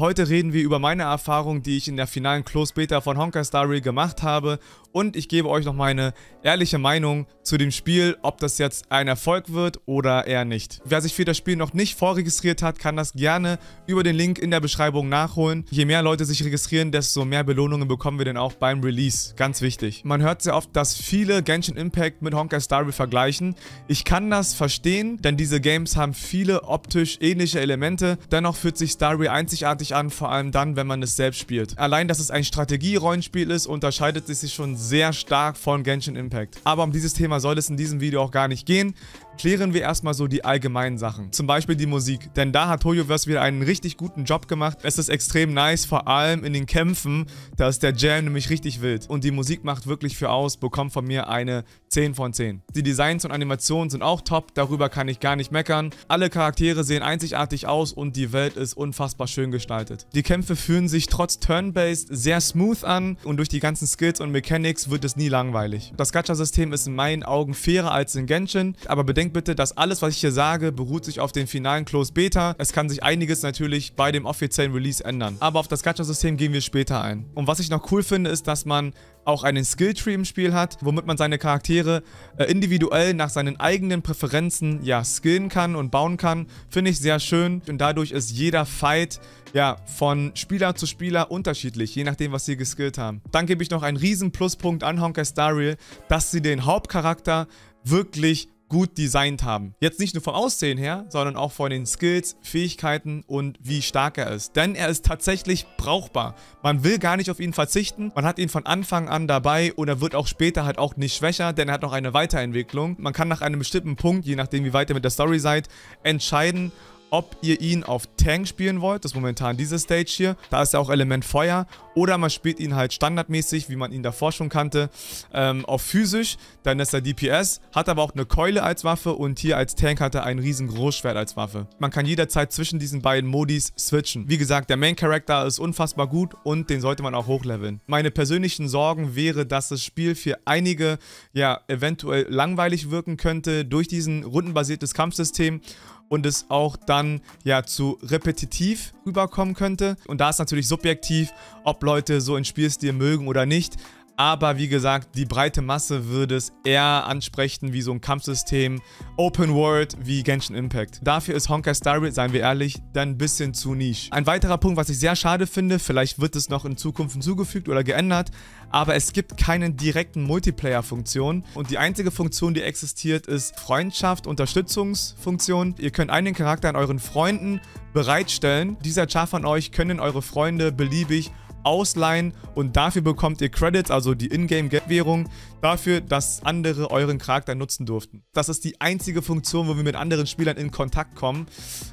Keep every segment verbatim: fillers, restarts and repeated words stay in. Heute reden wir über meine Erfahrung, die ich in der finalen Close Beta von Honkai Star Rail gemacht habe, und ich gebe euch noch meine ehrliche Meinung zu dem Spiel, ob das jetzt ein Erfolg wird oder eher nicht. Wer sich für das Spiel noch nicht vorregistriert hat, kann das gerne über den Link in der Beschreibung nachholen. Je mehr Leute sich registrieren, desto mehr Belohnungen bekommen wir denn auch beim Release. Ganz wichtig. Man hört sehr oft, dass viele Genshin Impact mit Honkai Star Rail vergleichen. Ich kann das verstehen, denn diese Games haben viele optisch ähnliche Elemente. Dennoch fühlt sich Star Rail einzigartig an, vor allem dann, wenn man es selbst spielt. Allein, dass es ein Strategie-Rollenspiel ist, unterscheidet es sich schon sehr stark von Genshin Impact. Aber um dieses Thema soll es in diesem Video auch gar nicht gehen. Klären wir erstmal so die allgemeinen Sachen. Zum Beispiel die Musik, denn da hat Hoyoverse wieder einen richtig guten Job gemacht. Es ist extrem nice, vor allem in den Kämpfen, da ist der Jam nämlich richtig wild. Und die Musik macht wirklich viel aus, bekommt von mir eine zehn von zehn. Die Designs und Animationen sind auch top, darüber kann ich gar nicht meckern. Alle Charaktere sehen einzigartig aus und die Welt ist unfassbar schön gestaltet. Die Kämpfe fühlen sich trotz Turn-Based sehr smooth an und durch die ganzen Skills und Mechanics wird es nie langweilig. Das Gacha-System ist in meinen Augen fairer als in Genshin, aber bedenkt bitte, dass alles, was ich hier sage, beruht sich auf den finalen Close Beta. Es kann sich einiges natürlich bei dem offiziellen Release ändern. Aber auf das Gacha-System gehen wir später ein. Und was ich noch cool finde, ist, dass man auch einen Skilltree im Spiel hat, womit man seine Charaktere äh, individuell nach seinen eigenen Präferenzen, ja, skillen kann und bauen kann. Finde ich sehr schön. Und dadurch ist jeder Fight, ja, von Spieler zu Spieler unterschiedlich, je nachdem, was sie geskillt haben. Dann gebe ich noch einen riesen Pluspunkt an Honkai Star Rail, dass sie den Hauptcharakter wirklich gut designt haben. Jetzt nicht nur vom Aussehen her, sondern auch von den Skills, Fähigkeiten und wie stark er ist. Denn er ist tatsächlich brauchbar. Man will gar nicht auf ihn verzichten. Man hat ihn von Anfang an dabei und er wird auch später halt auch nicht schwächer, denn er hat noch eine Weiterentwicklung. Man kann nach einem bestimmten Punkt, je nachdem wie weit ihr mit der Story seid, entscheiden, ob ihr ihn auf Tank spielen wollt, das ist momentan diese Stage hier, da ist ja auch Element Feuer, oder man spielt ihn halt standardmäßig, wie man ihn davor schon kannte, ähm, auf physisch, dann ist er D P S, hat aber auch eine Keule als Waffe und hier als Tank hat er ein riesen Großschwert als Waffe. Man kann jederzeit zwischen diesen beiden Modis switchen. Wie gesagt, der Main Character ist unfassbar gut und den sollte man auch hochleveln. Meine persönlichen Sorgen wäre, dass das Spiel für einige ja eventuell langweilig wirken könnte durch diesen rundenbasiertes Kampfsystem und es auch dann ja zu repetitiv rüberkommen könnte. Und da ist natürlich subjektiv, ob Leute so einen Spielstil mögen oder nicht. Aber wie gesagt, die breite Masse würde es eher ansprechen wie so ein Kampfsystem, Open World wie Genshin Impact. Dafür ist Honkai Star Rail, seien wir ehrlich, dann ein bisschen zu niche. Ein weiterer Punkt, was ich sehr schade finde, vielleicht wird es noch in Zukunft hinzugefügt oder geändert, aber es gibt keine direkten Multiplayer-Funktionen und die einzige Funktion, die existiert, ist Freundschaft, Unterstützungsfunktion. Ihr könnt einen Charakter an euren Freunden bereitstellen. Dieser Char von euch können eure Freunde beliebig ausleihen und dafür bekommt ihr Credits, also die Ingame-Währung, dafür, dass andere euren Charakter nutzen durften. Das ist die einzige Funktion, wo wir mit anderen Spielern in Kontakt kommen.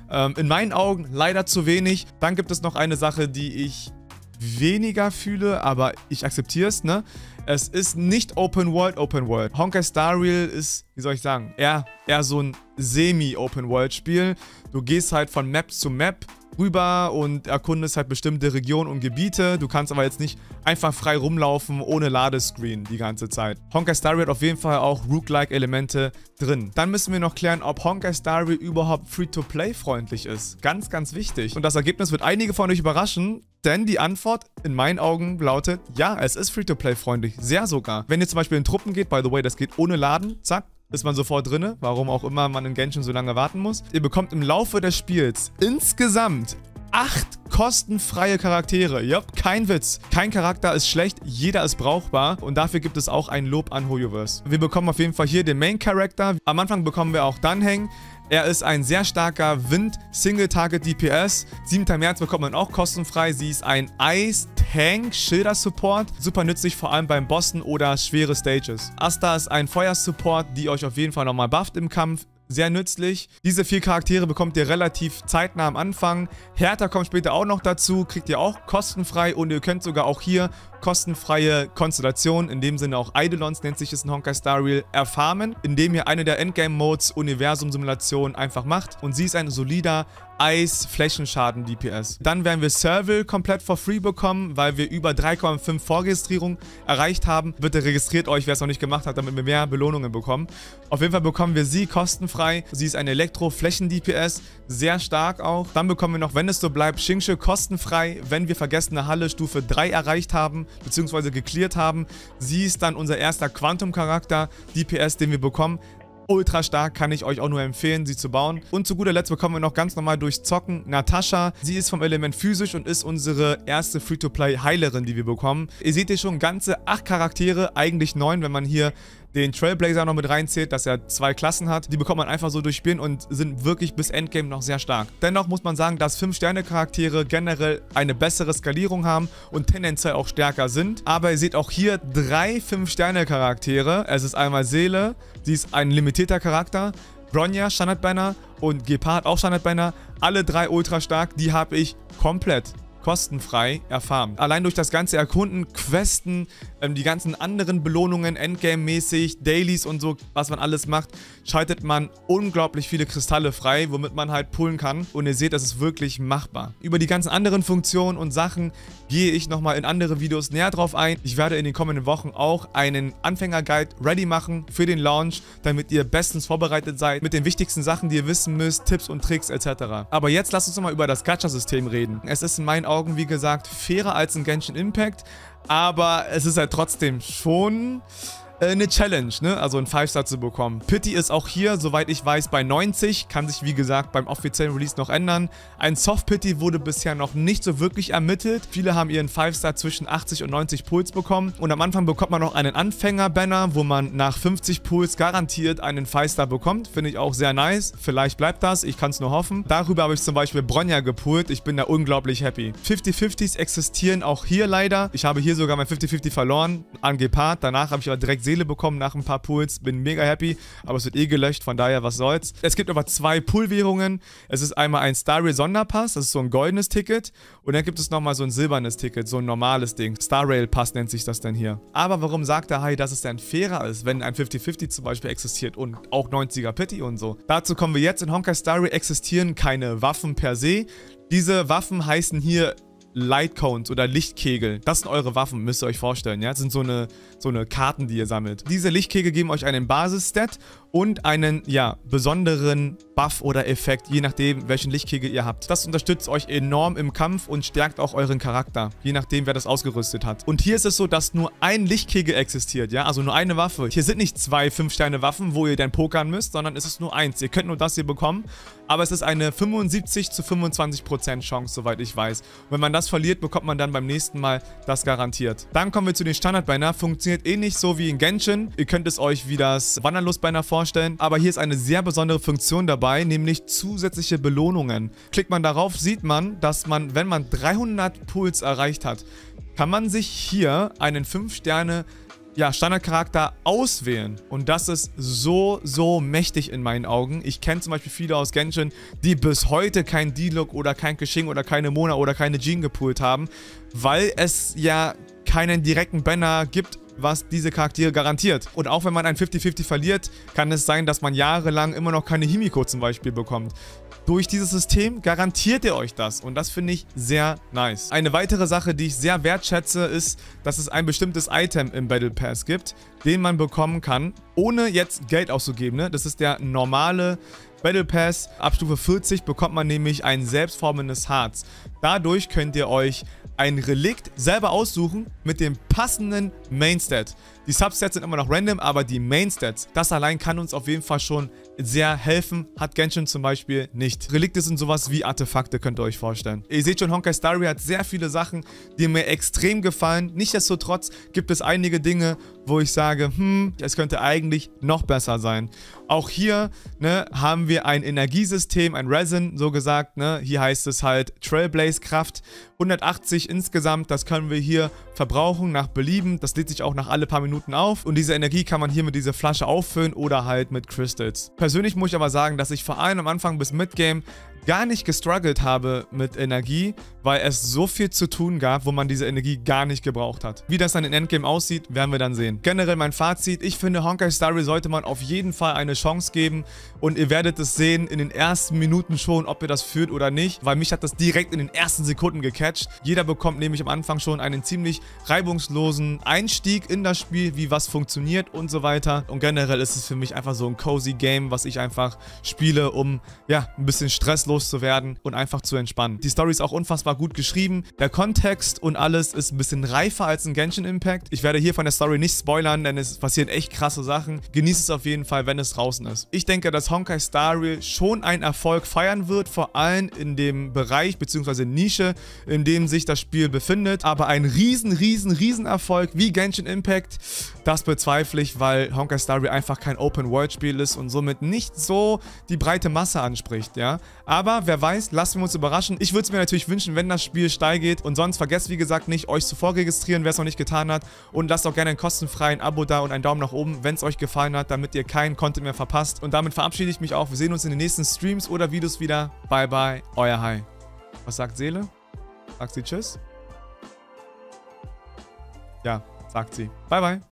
Ähm, in meinen Augen leider zu wenig. Dann gibt es noch eine Sache, die ich weniger fühle, aber ich akzeptiere es, ne? Es ist nicht Open World, Open World. Honkai Star Rail ist, wie soll ich sagen, eher, eher so ein Semi-Open World-Spiel. Du gehst halt von Map zu Map rüber und erkundest halt bestimmte Regionen und Gebiete. Du kannst aber jetzt nicht einfach frei rumlaufen ohne Ladescreen die ganze Zeit. Honkai Star Rail hat auf jeden Fall auch Rook-like-Elemente drin. Dann müssen wir noch klären, ob Honkai Star Rail überhaupt Free-to-Play-freundlich ist. Ganz, ganz wichtig. Und das Ergebnis wird einige von euch überraschen, denn die Antwort in meinen Augen lautet, ja, es ist Free-to-Play-freundlich. Sehr sogar. Wenn ihr zum Beispiel in Truppen geht, by the way, das geht ohne Laden, zack, ist man sofort drinne, warum auch immer man in Genshin so lange warten muss. Ihr bekommt im Laufe des Spiels insgesamt acht kostenfreie Charaktere. Ja, kein Witz. Kein Charakter ist schlecht, jeder ist brauchbar und dafür gibt es auch ein Lob an Hoyoverse. Wir bekommen auf jeden Fall hier den Main Character. Am Anfang bekommen wir auch Danheng. Er ist ein sehr starker Wind-Single-Target-D P S. siebten März bekommt man auch kostenfrei. Sie ist ein Ice-Tank-Schilder-Support. Super nützlich, vor allem beim Bossen oder schwere Stages. Asta ist ein Feuer-Support, die euch auf jeden Fall nochmal bufft im Kampf. Sehr nützlich. Diese vier Charaktere bekommt ihr relativ zeitnah am Anfang. Hertha kommt später auch noch dazu, kriegt ihr auch kostenfrei und ihr könnt sogar auch hier kostenfreie Konstellation, in dem Sinne auch Eidolons nennt sich es in Honkai Star Rail, erfarmen, indem ihr eine der Endgame-Modes Universum-Simulation einfach macht und sie ist ein solider Eis-Flächenschaden-D P S. Dann werden wir Servil komplett for free bekommen, weil wir über drei Komma fünf Vorregistrierungen erreicht haben. Bitte registriert euch, wer es noch nicht gemacht hat, damit wir mehr Belohnungen bekommen. Auf jeden Fall bekommen wir sie kostenfrei. Sie ist ein Elektro-Flächen-D P S, sehr stark auch. Dann bekommen wir noch, wenn es so bleibt, Xingqiu kostenfrei, wenn wir vergessene Halle Stufe drei erreicht haben, beziehungsweise geklärt haben. Sie ist dann unser erster Quantum-Charakter-D P S, den wir bekommen. Ultra stark, kann ich euch auch nur empfehlen, sie zu bauen. Und zu guter Letzt bekommen wir noch ganz normal durch Zocken Natasha. Sie ist vom Element physisch und ist unsere erste Free-to-Play-Heilerin, die wir bekommen. Ihr seht hier schon ganze acht Charaktere, eigentlich neun, wenn man hier den Trailblazer noch mit reinzählt, dass er zwei Klassen hat. Die bekommt man einfach so durchspielen und sind wirklich bis Endgame noch sehr stark. Dennoch muss man sagen, dass fünf Sterne Charaktere generell eine bessere Skalierung haben und tendenziell auch stärker sind. Aber ihr seht auch hier drei fünf Sterne Charaktere. Es ist einmal Seele, sie ist ein limitierter Charakter. Bronya, Standard-Banner und Gepard, auch Standard-Banner. Alle drei ultra stark, die habe ich komplett kostenfrei erfarmt. Allein durch das ganze Erkunden, Questen, ähm, die ganzen anderen Belohnungen, Endgame-mäßig, Dailies und so, was man alles macht, schaltet man unglaublich viele Kristalle frei, womit man halt pullen kann. Und ihr seht, das ist wirklich machbar. Über die ganzen anderen Funktionen und Sachen gehe ich nochmal in andere Videos näher drauf ein. Ich werde in den kommenden Wochen auch einen Anfänger-Guide ready machen für den Launch, damit ihr bestens vorbereitet seid mit den wichtigsten Sachen, die ihr wissen müsst, Tipps und Tricks et cetera. Aber jetzt lasst uns nochmal über das Gacha-System reden. Es ist in meinen Augen, wie gesagt, fairer als in Genshin Impact, aber es ist halt trotzdem schon eine Challenge, ne? Also ein Five-Star zu bekommen. Pity ist auch hier, soweit ich weiß, bei neunzig, kann sich wie gesagt beim offiziellen Release noch ändern. Ein Soft-Pity wurde bisher noch nicht so wirklich ermittelt. Viele haben ihren Five-Star zwischen achtzig und neunzig Puls bekommen und am Anfang bekommt man noch einen Anfänger-Banner, wo man nach fünfzig Puls garantiert einen Five-Star bekommt. Finde ich auch sehr nice. Vielleicht bleibt das, ich kann es nur hoffen. Darüber habe ich zum Beispiel Bronya gepult, ich bin da unglaublich happy. fifty-fifties existieren auch hier leider. Ich habe hier sogar mein fifty fifty verloren an Gepard, danach habe ich aber direkt Seele bekommen nach ein paar Pools, bin mega happy, aber es wird eh gelöscht, von daher was soll's. Es gibt aber zwei Pool-Währungen, es ist einmal ein Star Rail Sonderpass, das ist so ein goldenes Ticket und dann gibt es nochmal so ein silbernes Ticket, so ein normales Ding, Star Rail Pass nennt sich das denn hier. Aber warum sagt der Hai, dass es dann fairer ist, wenn ein fifty fifty zum Beispiel existiert und auch neunziger Pity und so? Dazu kommen wir jetzt, in Honkai Star Rail existieren keine Waffen per se, diese Waffen heißen hier Lightcones oder Lichtkegel. Das sind eure Waffen, müsst ihr euch vorstellen. Ja? Das sind so eine, so eine Karten, die ihr sammelt. Diese Lichtkegel geben euch einen Basis-Stat und einen, ja, besonderen Buff oder Effekt, je nachdem, welchen Lichtkegel ihr habt. Das unterstützt euch enorm im Kampf und stärkt auch euren Charakter, je nachdem, wer das ausgerüstet hat. Und hier ist es so, dass nur ein Lichtkegel existiert, ja, also nur eine Waffe. Hier sind nicht zwei fünf Sterne Waffen, wo ihr dann pokern müsst, sondern es ist nur eins. Ihr könnt nur das hier bekommen, aber es ist eine fünfundsiebzig zu fünfundzwanzig Prozent Chance, soweit ich weiß. Und wenn man das verliert, bekommt man dann beim nächsten Mal das garantiert. Dann kommen wir zu den Standard-Banner. Funktioniert ähnlich eh so wie in Genshin. Ihr könnt es euch wie das Wanderlust-Banner vorstellen. Aber hier ist eine sehr besondere Funktion dabei, nämlich zusätzliche Belohnungen. Klickt man darauf, sieht man, dass man, wenn man dreihundert Puls erreicht hat, kann man sich hier einen fünf Sterne ja, Standardcharakter auswählen. Und das ist so, so mächtig in meinen Augen. Ich kenne zum Beispiel viele aus Genshin, die bis heute kein Diluc oder kein Kishin oder keine Mona oder keine Jean gepoolt haben, weil es ja keinen direkten Banner gibt, was diese Charaktere garantiert. Und auch wenn man ein fifty fifty verliert, kann es sein, dass man jahrelang immer noch keine Himiko zum Beispiel bekommt. Durch dieses System garantiert ihr euch das und das finde ich sehr nice. Eine weitere Sache, die ich sehr wertschätze, ist, dass es ein bestimmtes Item im Battle Pass gibt, den man bekommen kann, ohne jetzt Geld auszugeben, ne? Das ist der normale Battle Pass. Ab Stufe vierzig bekommt man nämlich ein selbstformendes Harz. Dadurch könnt ihr euch ein Relikt selber aussuchen mit dem passenden Main-Stat. Die Substats sind immer noch random, aber die Main-Stats, das allein kann uns auf jeden Fall schon sehr helfen, hat Genshin zum Beispiel nicht. Relikte sind sowas wie Artefakte, könnt ihr euch vorstellen. Ihr seht schon, Honkai Star Rail hat sehr viele Sachen, die mir extrem gefallen. Nichtsdestotrotz gibt es einige Dinge, wo ich sage, hm, es könnte eigentlich noch besser sein. Auch hier, ne, haben wir ein Energiesystem, ein Resin, so gesagt, ne, hier heißt es halt Trailblaze-Kraft, hundertachtzig insgesamt, das können wir hier verbrauchen nach Belieben, das lädt sich auch nach alle paar Minuten auf und diese Energie kann man hier mit dieser Flasche auffüllen oder halt mit Crystals. Persönlich muss ich aber sagen, dass ich vor allem am Anfang bis Midgame gar nicht gestruggelt habe mit Energie, weil es so viel zu tun gab, wo man diese Energie gar nicht gebraucht hat. Wie das dann in Endgame aussieht, werden wir dann sehen. Generell mein Fazit, ich finde Honkai Star Rail sollte man auf jeden Fall eine Chance geben und ihr werdet es sehen in den ersten Minuten schon, ob ihr das führt oder nicht, weil mich hat das direkt in den ersten Sekunden gecatcht. Jeder bekommt nämlich am Anfang schon einen ziemlich reibungslosen Einstieg in das Spiel, wie was funktioniert und so weiter. Und generell ist es für mich einfach so ein cozy Game, was ich einfach spiele, um ja, ein bisschen stresslos zu werden und einfach zu entspannen. Die Story ist auch unfassbar gut geschrieben. Der Kontext und alles ist ein bisschen reifer als ein Genshin Impact. Ich werde hier von der Story nicht spoilern, denn es passieren echt krasse Sachen. Genießt es auf jeden Fall, wenn es draußen ist. Ich denke, dass Honkai Star Rail schon einen Erfolg feiern wird, vor allem in dem Bereich bzw. Nische, in dem sich das Spiel befindet. Aber ein riesen, riesen, riesen Erfolg wie Genshin Impact, das bezweifle ich, weil Honkai Star Rail einfach kein Open-World-Spiel ist und somit nicht so die breite Masse anspricht, ja. Aber wer weiß, lassen wir uns überraschen. Ich würde es mir natürlich wünschen, wenn das Spiel steil geht. Und sonst vergesst, wie gesagt, nicht, euch zuvor registrieren, wer es noch nicht getan hat. Und lasst auch gerne ein kostenfreien Abo da und einen Daumen nach oben, wenn es euch gefallen hat, damit ihr keinen Content mehr verpasst. Und damit verabschiede ich mich auch. Wir sehen uns in den nächsten Streams oder Videos wieder. Bye, bye, euer Hai. Was sagt Seele? Sagt sie Tschüss? Ja, sagt sie. Bye, bye.